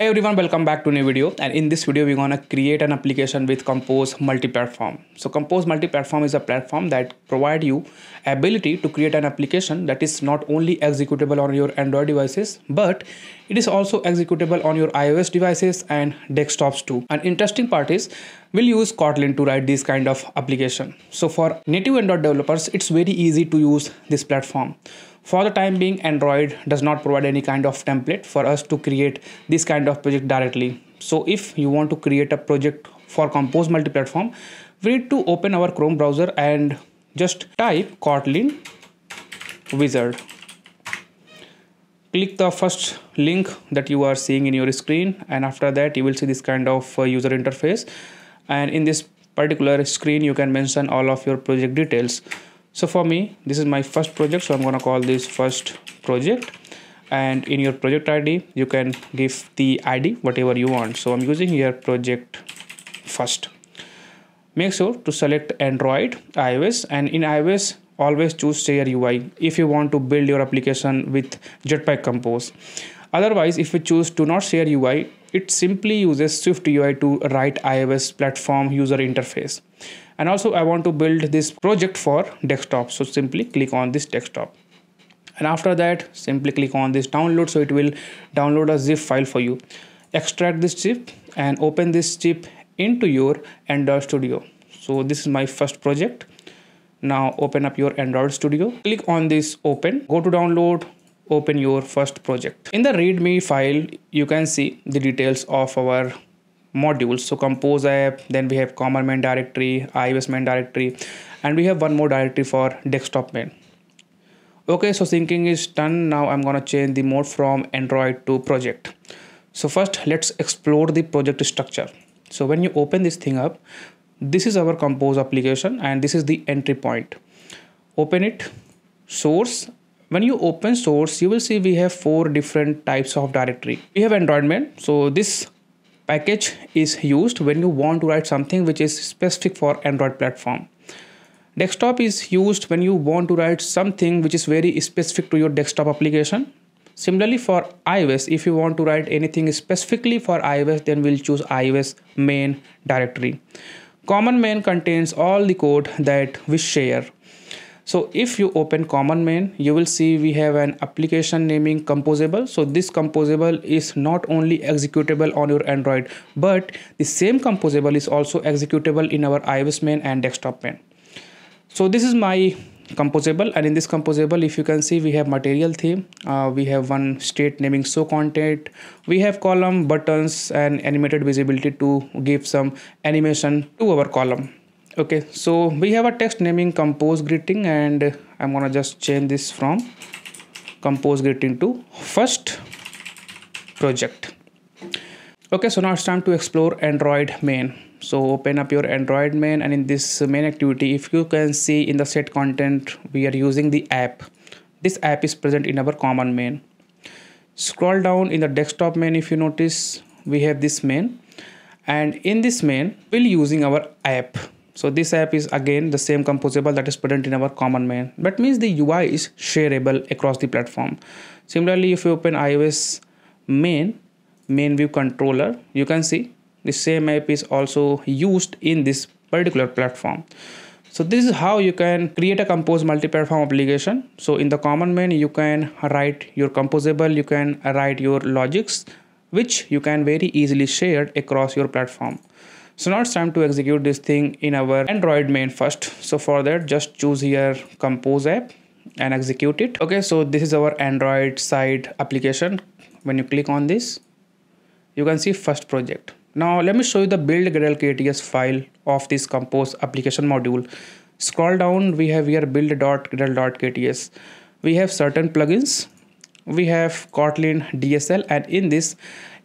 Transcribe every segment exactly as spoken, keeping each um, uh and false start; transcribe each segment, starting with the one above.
Hey everyone, welcome back to a new video, and in this video we're gonna create an application with Compose Multiplatform. So Compose Multiplatform is a platform that provides you ability to create an application that is not only executable on your Android devices, but it is also executable on your iOS devices and desktops too. An interesting part is we'll use Kotlin to write this kind of application. So for native Android developers, it's very easy to use this platform. For the time being, Android does not provide any kind of template for us to create this kind of project directly. So if you want to create a project for Compose Multiplatform, we need to open our Chrome browser and just type Kotlin Wizard. Click the first link that you are seeing in your screen, and after that you will see this kind of user interface, and in this particular screen you can mention all of your project details. So for me, this is my first project, so I'm gonna call this first project, and in your project I D you can give the I D whatever you want. So I'm using here project first. Make sure to select Android, iOS, and in iOS always choose share U I if you want to build your application with Jetpack Compose. Otherwise, if you choose to not share U I, it simply uses Swift U I to write iOS platform user interface. And also I want to build this project for desktop, so simply click on this desktop, and after that simply click on this download, so it will download a zip file for you. Extract this zip and open this zip into your Android Studio. So this is my first project. Now open up your Android Studio, click on this open, go to download, open your first project. In the readme file you can see the details of our modules. So Compose app, then we have common main directory, iOS main directory, and we have one more directory for desktop main. Okay, so syncing is done. Now I'm gonna change the mode from Android to project. So first let's explore the project structure. So when you open this thing up, this is our Compose application and this is the entry point. Open it, source. When you open source, you will see we have four different types of directory. We have Android main, so this package is used when you want to write something which is specific for Android platform. Desktop is used when you want to write something which is very specific to your desktop application. Similarly for iOS, if you want to write anything specifically for iOS, then we'll choose iOS main directory. Common main contains all the code that we share. So if you open common main, you will see we have an application naming composable. So this composable is not only executable on your Android, but the same composable is also executable in our iOS main and desktop main. So this is my composable, and in this composable if you can see we have material theme, uh, we have one state naming show content, we have column buttons and animated visibility to give some animation to our column. Okay, so we have a text naming compose greeting, and I'm gonna just change this from compose greeting to first project. Okay, so now it's time to explore Android main. So open up your Android main, and in this main activity, if you can see in the set content, we are using the app. This app is present in our common main. Scroll down in the desktop main, if you notice, we have this main, and in this main, we're using our app. So this app is again the same composable that is present in our common main. That means the U I is shareable across the platform. Similarly, if you open iOS main, main view controller, you can see the same app is also used in this particular platform. So this is how you can create a Compose multi-platform application. So in the common main, you can write your composable, you can write your logics, which you can very easily share across your platform. So now it's time to execute this thing in our Android main first. So for that, just choose here Compose app and execute it. Okay, so this is our Android side application. When you click on this, you can see first project. Now let me show you the build.gradle.kts file of this Compose application module. Scroll down, we have here build.gradle.kts. We have certain plugins. We have Kotlin D S L, and in this,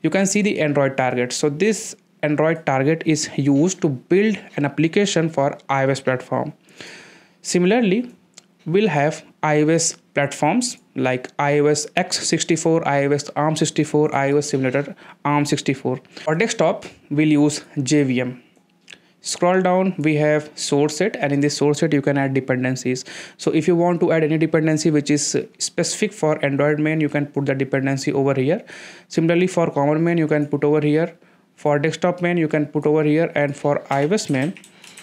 you can see the Android target. So this Android target is used to build an application for iOS platform. Similarly, we'll have iOS platforms like iOS x sixty-four, iOS ARM sixty-four, iOS simulator ARM sixty-four. For desktop, we'll use J V M. Scroll down, we have source set, and in this source set you can add dependencies. So if you want to add any dependency which is specific for Android main, you can put the dependency over here. Similarly, for common main you can put over here, for desktop main you can put over here, and for iOS main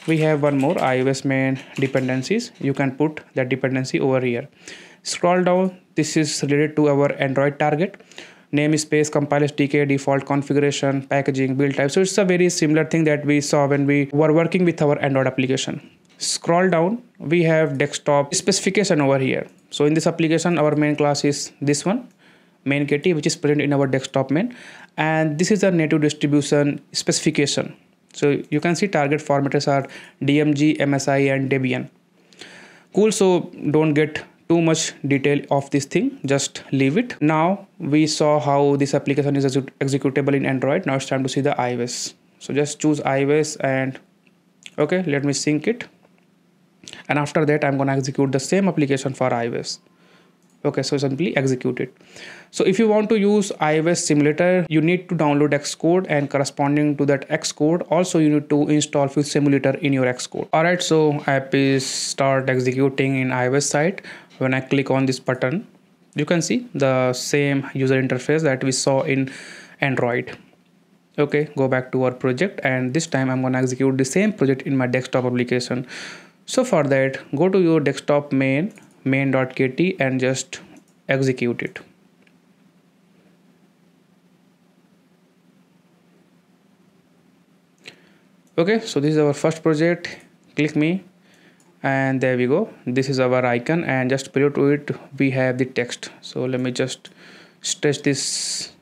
we have one more iOS main dependencies. You can put that dependency over here. Scroll down, this is related to our Android target. Namespace, compile S D K, default configuration, packaging, build type. So it's a very similar thing that we saw when we were working with our Android application. Scroll down, we have desktop specification over here. So in this application, our main class is this one, mainKT, which is present in our desktop main, and this is our native distribution specification. So you can see target formatters are D M G, M S I, and Debian. Cool. So don't get too much detail of this thing, just leave it. Now we saw how this application is executable in Android. Now it's time to see the iOS. So just choose iOS and okay, let me sync it, and after that I'm gonna execute the same application for iOS. Okay, so simply execute it. So if you want to use iOS simulator, you need to download Xcode, and corresponding to that Xcode also you need to install Fuse simulator in your Xcode. Alright, so app is start executing in iOS side. When I click on this button, you can see the same user interface that we saw in Android. Okay, go back to our project, and this time I'm gonna execute the same project in my desktop application. So for that, go to your desktop main, main.kt, and just execute it. Okay, so this is our first project. Click me, and there we go. This is our icon, and just below to it we have the text. So let me just stretch this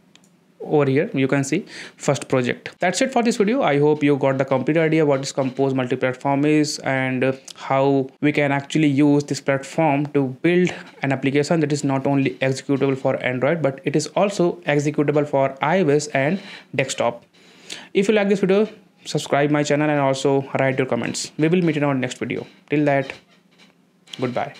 over here. You can see first project. That's it for this video. I hope you got the complete idea what this Compose multi-platform is, and how we can actually use this platform to build an application that is not only executable for Android, but it is also executable for iOS and desktop. If you like this video, subscribe my channel and also write your comments. We will meet in our next video. Till that, goodbye.